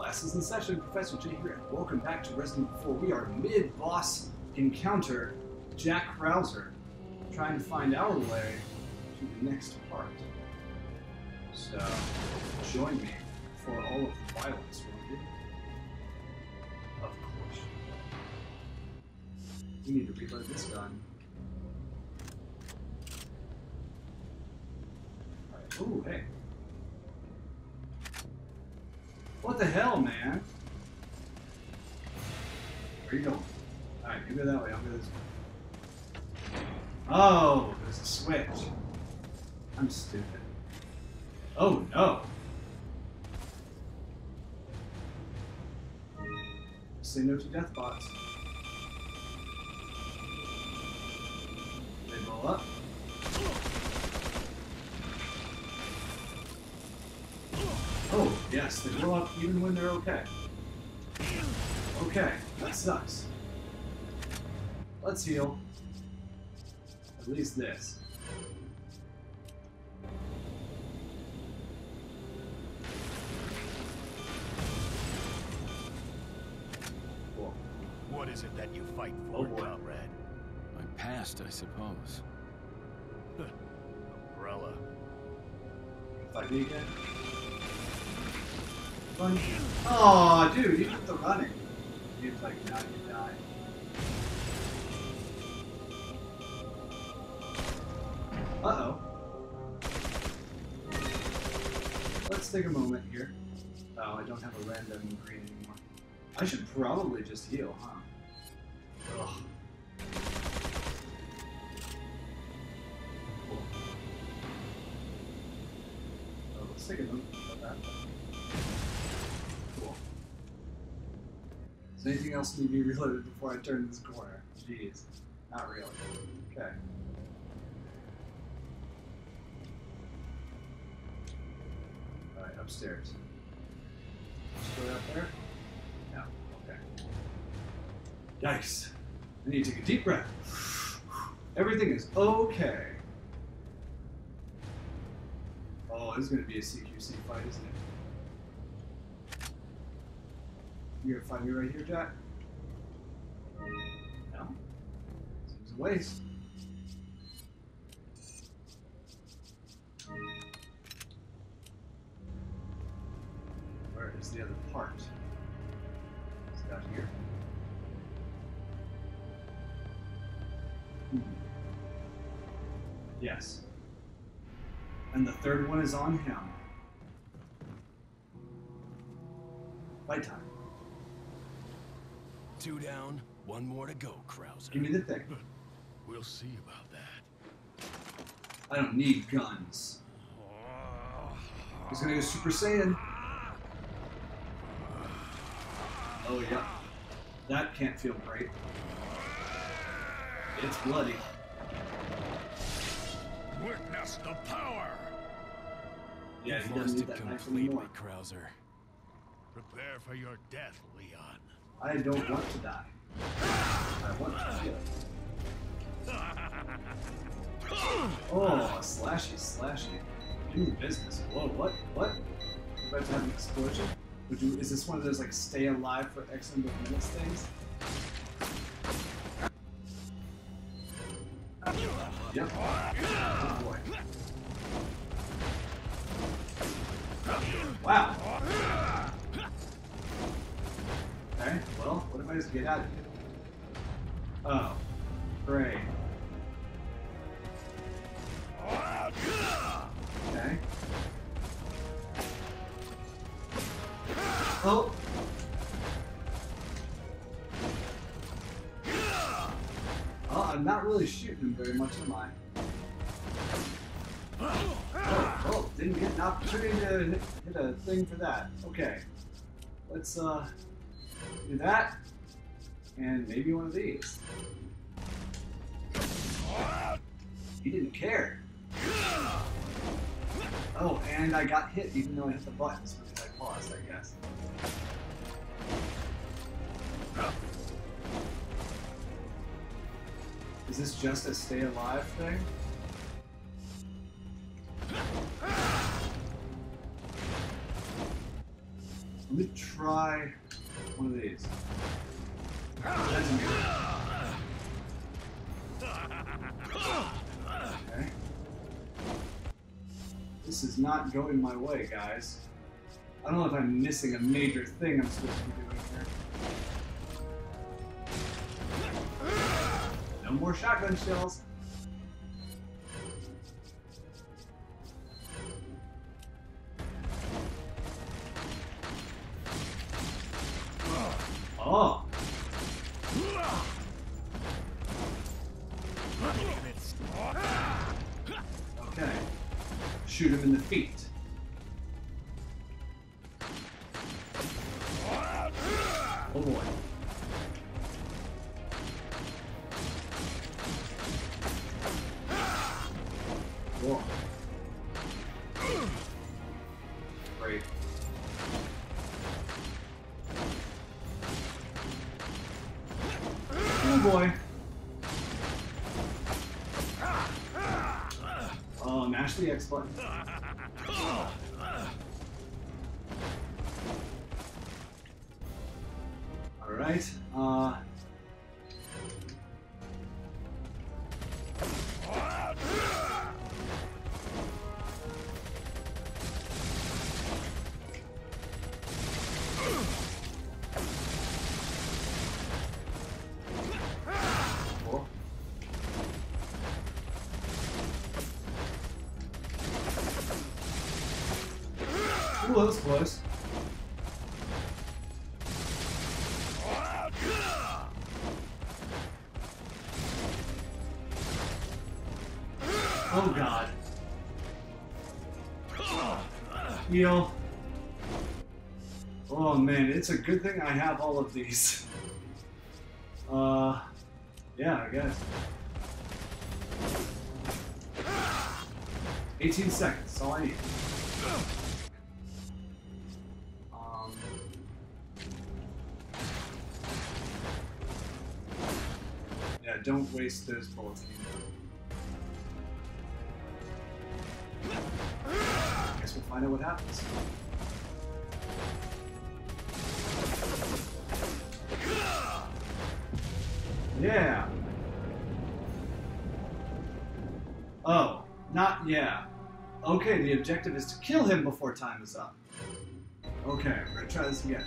Classes in session, Professor J here, and welcome back to Resident Evil 4. We are mid-boss encounter, Jack Krauser, trying to find our way to the next part. So, join me for all of the violence, will you? Of course. We need to reload this gun. Alright, ooh, hey. What the hell, man? Where are you going? Alright, you go that way, I'll go this way. Oh, there's a switch. I'm stupid. Oh no! Say no to death bots. They blow up. Oh, yes, they blow up even when they're okay. Okay, that sucks. Let's heal. At least this. Cool. What is it that you fight for, comrade? My past, I suppose. Umbrella. Fight me again? Oh, dude, you have to run it. It's like, now you die. Uh-oh. Let's take a moment here. Oh, I don't have a random green anymore. I should probably just heal, huh? Ugh. Cool. Oh, let's take a moment about that. Cool. Does anything else need to be reloaded before I turn this corner? Jeez. Not really. Okay. Alright, upstairs. Just go up there? No. Okay. Yikes. I need to take a deep breath. Everything is okay. Oh, this is going to be a CQC fight, isn't it? You gonna find me right here, Jack? No. Seems a waste. Where is the other part? Is it out here? Hmm. Yes. And the third one is on him. Fight time. 2 down, 1 more to go, Krauser. Give me the thing. We'll see about that. I don't need guns. He's gonna go Super Saiyan. Oh, yeah. That can't feel great. It's bloody. Witness the power! Yeah, he lost it completely, Krauser. Prepare for your death, Leon. I don't want to die. I want to kill. Oh, slashy, slashy. Do business. Whoa, what? What? You're about to have an explosion? Is this one of those, like, stay alive for X number of minutes things? Yep. Oh, boy. Wow. Alright, well, what if I just get out of here? Oh, great. Okay. Oh! Oh, I'm not really shooting him very much, am I? Oh, oh, didn't get an opportunity to hit a thing for that. Okay. Let's, do that, and maybe one of these. He didn't care. Oh, and I got hit even though I hit the buttons because I paused, I guess. Is this just a stay alive thing? Let me try one of these. That's good. Okay. This is not going my way, guys. I don't know if I'm missing a major thing I'm supposed to be doing here. No more shotgun shells. Oh! Okay. Shoot him in the feet. Oh boy. Whoa. Great. Oh boy. Oh, mash the X button. Alright, Ooh, that was close. Oh god. Heal. Oh man, it's a good thing I have all of these. Yeah, I guess. 18 seconds, all I need. Yeah, don't waste those bullets anymore. We'll find out what happens. Yeah. Oh, not yeah. Okay, the objective is to kill him before time is up. Okay, we're gonna try this again.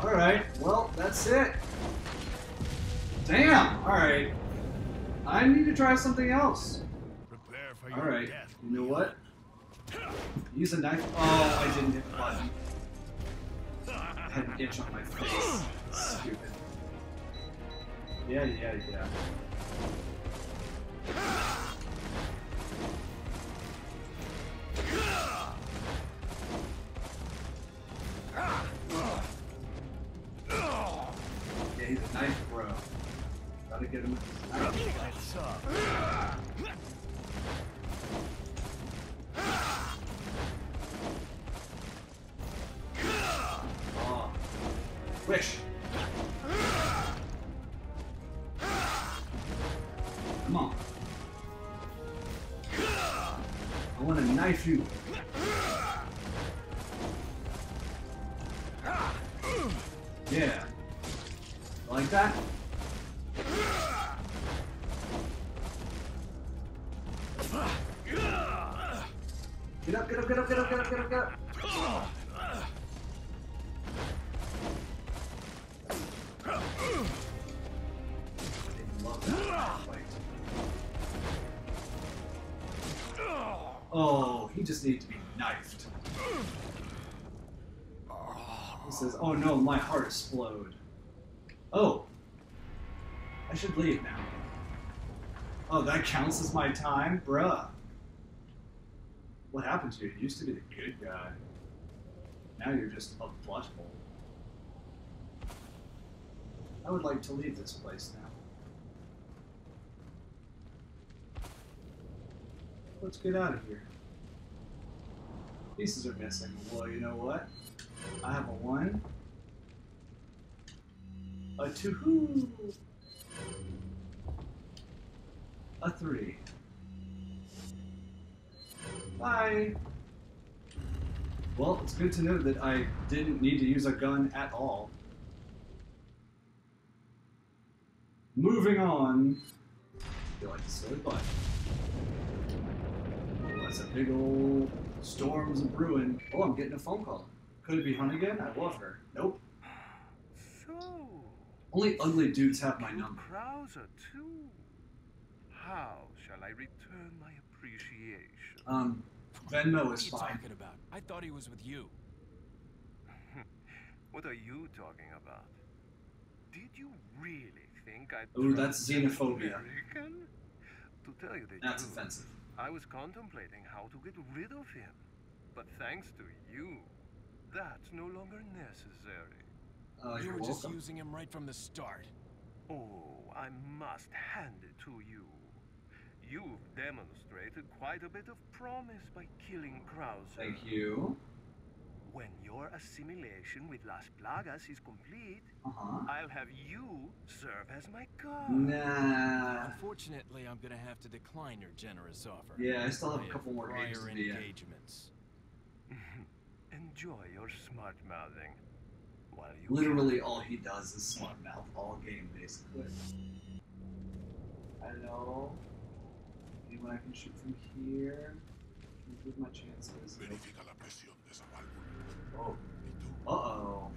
Alright, well, that's it. Damn! Alright. I need to try something else. Alright, you know what? Use a knife. Oh, I didn't hit the button. I had an itch on my face. Stupid. Yeah. Yeah, he's a knife bro. Gotta get him. Oh. Wish. Come on. I want to knife you. Yeah. Like that? Get up. Oh, he just needs to be knifed. He says, oh no, my heart exploded. Oh, I should leave now. Oh, that counts as my time? Bruh. What happened to you? You used to be the good guy. Now you're just a butthole. I would like to leave this place now. Let's get out of here. Pieces are missing. Well, you know what? I have a 1. A 2. A 3. Bye. Well, it's good to know that I didn't need to use a gun at all. Moving on. I feel like a silly butt. That's a big old storm's brewing. Oh, I'm getting a phone call. Could it be Hunnigan? I love her. Nope. So. Only ugly dudes have my number. Krauser too. How shall I return my appreciation? Venmo is fine. What are you talking about? I thought he was with you. What are you talking about? Did you really think I? Oh, that's xenophobia. American? To tell you the truth, that's offensive. I was contemplating how to get rid of him, but thanks to you, that's no longer necessary. You were just using him right from the start. Oh, I must hand it to you. You've demonstrated quite a bit of promise by killing Krauser. Thank you. When your assimilation with Las Plagas is complete, I'll have you serve as my guard. Nah. Unfortunately, I'm gonna have to decline your generous offer. Yeah, I still have a couple more prior engagements. Enjoy your smart mouthing. While you literally all he does is smart mouth all game, basically. Hello. Anyone I can shoot from here? Improve my chances. Oh. Uh-oh.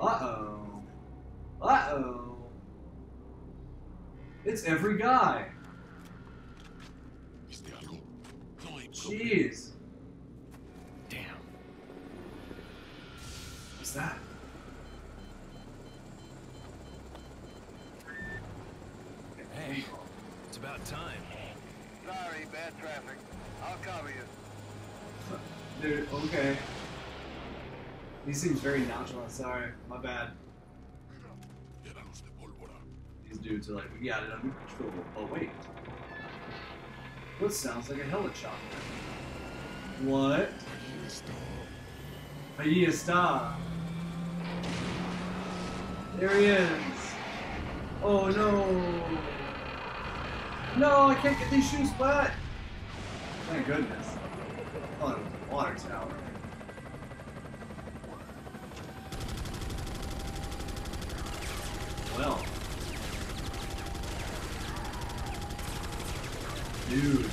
Uh-oh. Uh-oh. It's every guy. Jeez. Damn. What's that? Hey, it's about time. Sorry, bad traffic. I'll cover you. Dude, okay. He seems very nonchalant. Sorry, my bad. These dudes are like, we got it under control. Oh, wait. What sounds like a helicopter? What? Ahí está. There he is. Oh, no. No, I can't get these shoes wet. Thank goodness. Oh, it was a water tower. Well. Dude.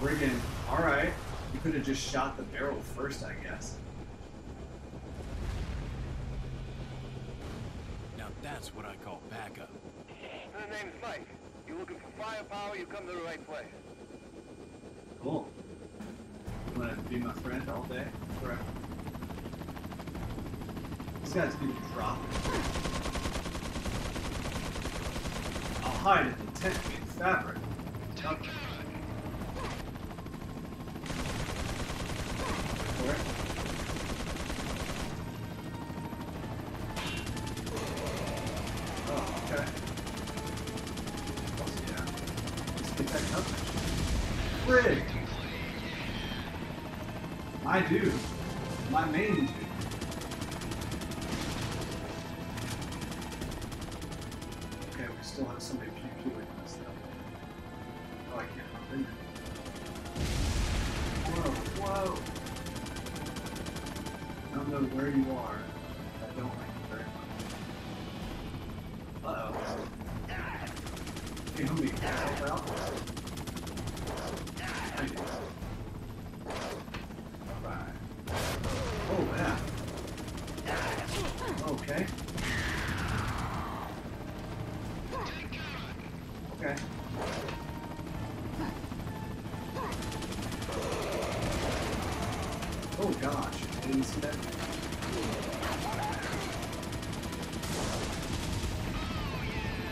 Friggin', alright. You could have just shot the barrel first, I guess. Now that's what I call backup. My name's Mike. You're looking for firepower, you come to the right place. Cool. You wanna be my friend all day? Forever. This guy's gonna drop. I'll hide in the tent made fabric. Jump. Wait for it. Oh, okay. Oh, yeah. Let's get that coverage. Frick! My dude. My main dude. Still have somebody pew-pewing this stuff. Oh, I can't hop in there. Whoa, whoa! I don't know where you are. I don't like you very much. Uh-oh. Hey, homie, can you help out? Thank you. Alright. Oh, yeah. Okay. Okay. Oh gosh, I didn't see that.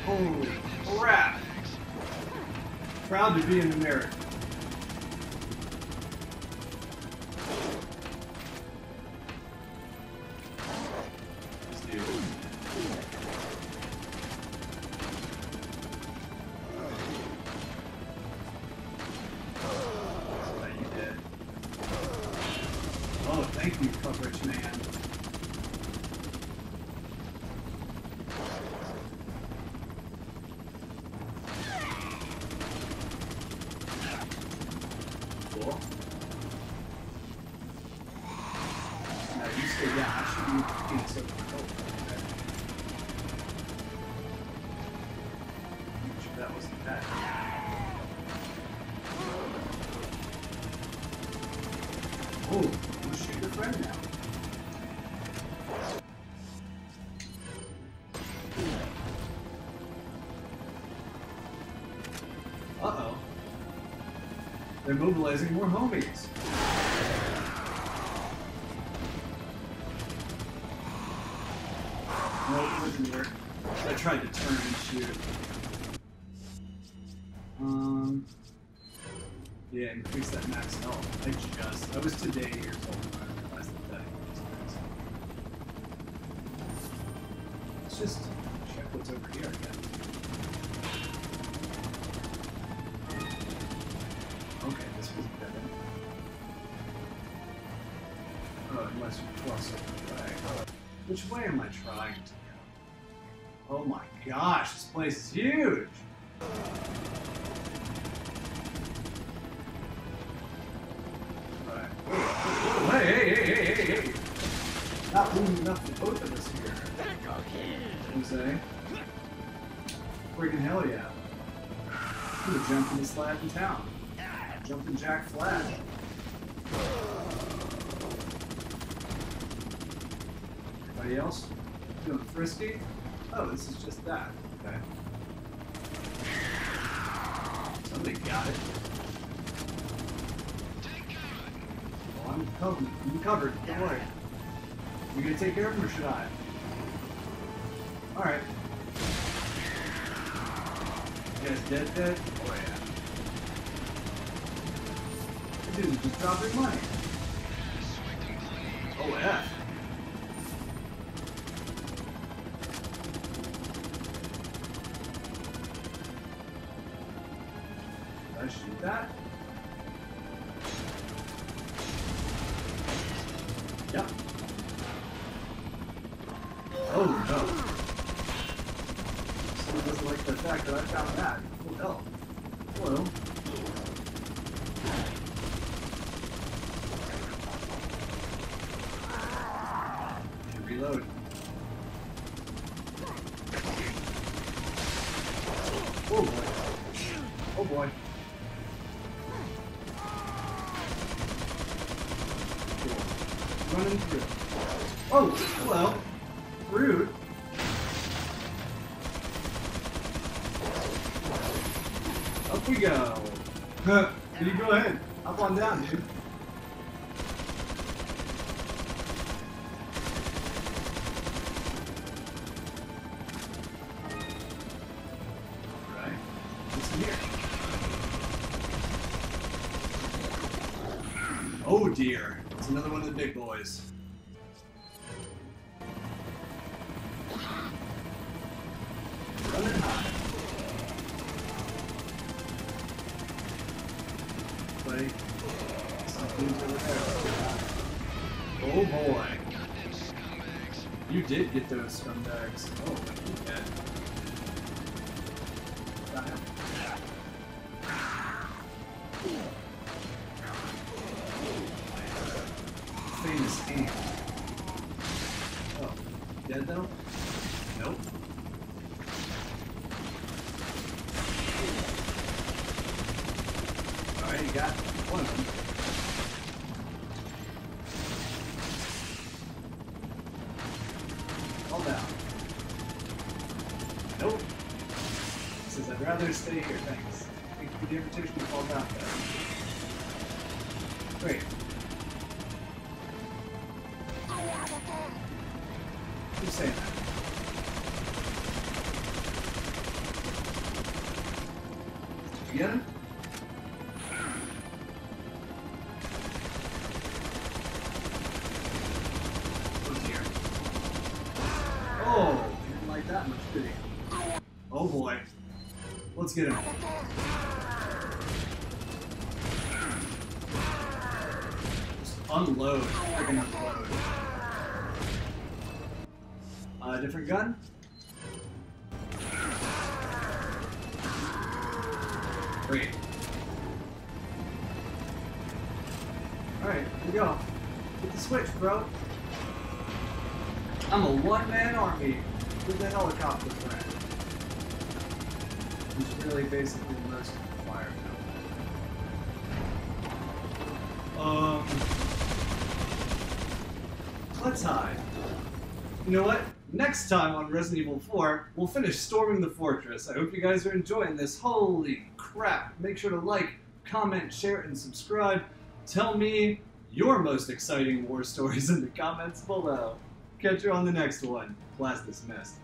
Holy crap! Proud to be an American. They're mobilizing more homies. No, it didn't work. I tried to turn and shoot. Yeah, increase that max health. I was today years old when I realized that Let's just check what's over here again. Okay, this was better. Oh, unless you cross over the way. Which way am I trying to go? Oh my gosh, this place is huge! Hey! Not room enough for both of us here. Jose. Freaking hell yeah. I'm gonna jump in the slab in town. Jumping Jack flat. Anybody else? Feeling frisky? Oh, this is just that. Okay. Somebody got it. I'm covered. I'm covered. Don't worry. You gonna take care of him or should I? Alright. You guys dead? Oh yeah. Dude, just dropping money. Oh yeah. Did I shoot that? Yep. Oh no. Someone doesn't like the fact that I found that. Oh hell. Hello. And reload. Oh boy. Oh boy. Running through. Oh, hello. Rude. Up we go. You go ahead. Hop on down, dude. Alright. What's in here? Oh dear. It's another one of the big boys. Running high. Buddy. Something's over there. Oh boy. Goddamn scumbags. You did get those scumbags. Oh, you did. Got him. Famous aim. Oh, dead though? Nope. Alright, you got one of them. Fall down. Nope. He says, I'd rather stay here, thanks. Thank you for the invitation to fall down there. Wait. Saying that. Did you get him? Oh dear. Oh, he didn't like that much, did he? Oh boy. Let's get him. Just unload. Freaking unload. Different gun? Great. Alright, here we go. Hit the switch, bro. I'm a one-man army with a helicopter friend. Which really basically most required now. Let's hide. You know what? Next time on Resident Evil 4, we'll finish storming the fortress. I hope you guys are enjoying this. Holy crap. Make sure to like, comment, share, and subscribe. Tell me your most exciting war stories in the comments below. Catch you on the next one. Class dismissed.